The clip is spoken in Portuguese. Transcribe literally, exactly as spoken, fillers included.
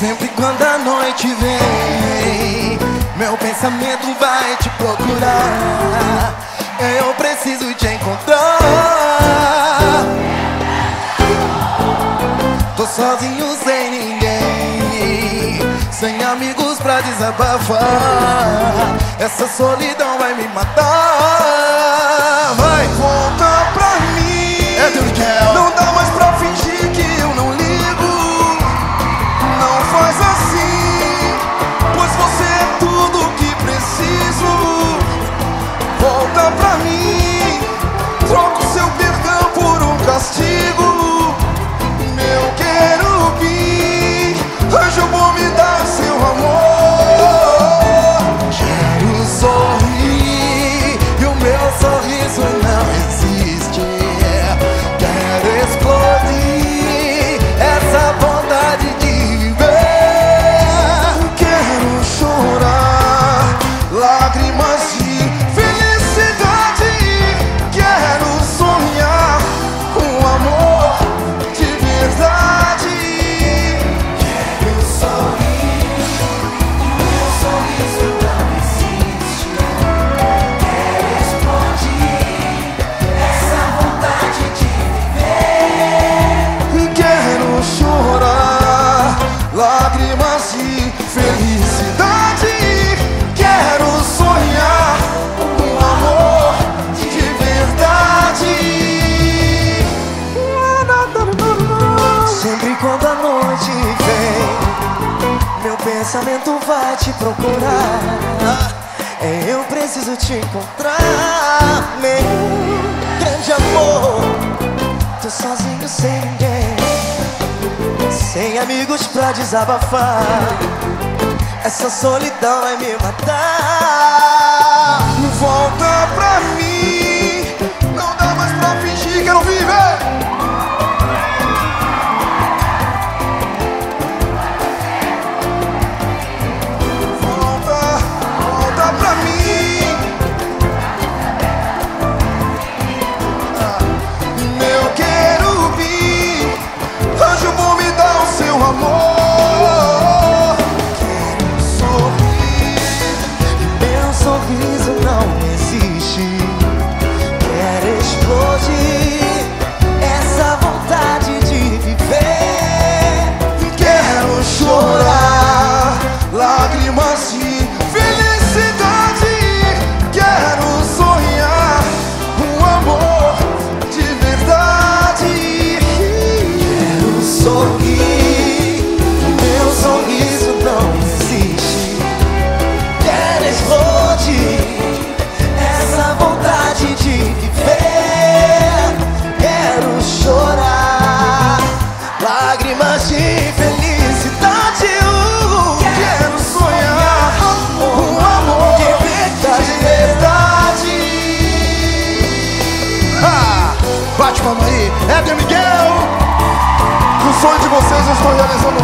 Sempre quando a noite vem, meu pensamento vai te procurar. Eu preciso te encontrar. Tô sozinho sem ninguém, sem amigos pra desabafar. Essa solidão vai me matar. Vai, volta pra mim. É do Miguel. Não dá mais pra fingir que eu não ligo. Não faz assim, pois você é tudo que preciso. Volta pra mim. Troca o seu perdão por um castigo. Meu querubim, anjo bom, me dá seu amor. Quero sorrir e o meu sorriso não existe. Quero explodir essa vontade de viver. Quero chorar lágrimas de felicidade. Quero sonhar com amor de verdade. Quero sorrir, o meu sorriso não existe. Quero explodir essa vontade de viver. Quero chorar lágrimas de felicidade. Quero sonhar um amor de verdade. Sempre quando a noite vem, meu pensamento vai te procurar. Eu preciso te encontrar, meu grande amor. Tô sozinho sem ninguém, sem amigos pra desabafar. Essa solidão vai me matar. Volta pra mim. Não dá mais pra fingir que eu não vivo. Volta, volta pra mim. Meu querubim, anjo bom, me dá o seu amor. Quero sorrir, meu sorriso não existe. Quero explodir essa vontade de viver. Quero chorar lágrimas de felicidade. Quero sonhar um amor de verdade. Quero sorrir, meu sorriso não existe. Quero explodir essa vontade de viver. Quero chorar lágrimas de felicidade. Uh, Quero sonhar um amor de verdade. Ah, bate palma aí, Éder Miguel. O sonho de vocês eu estou realizando